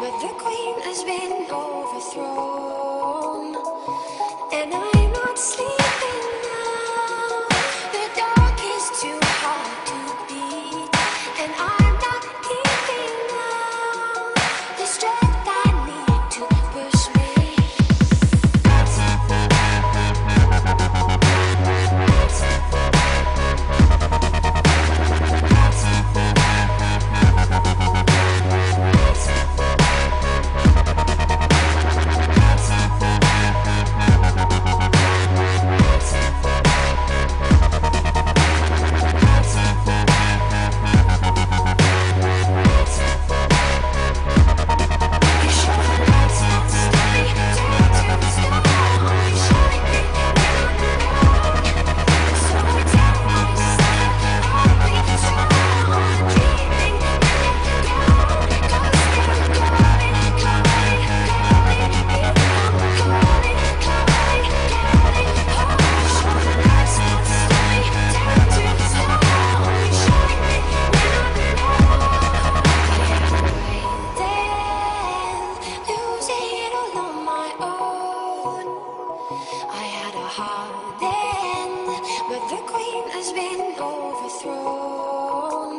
but the queen has been overthrown, and I'm not sleeping now. The dark is too hard to beat, and I'm not giving now the strength I need to push overthrown,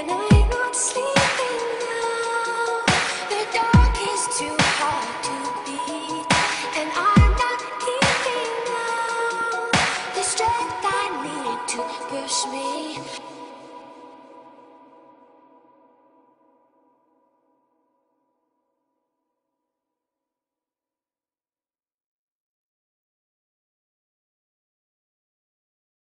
and I'm not sleeping.